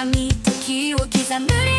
深み時を刻む。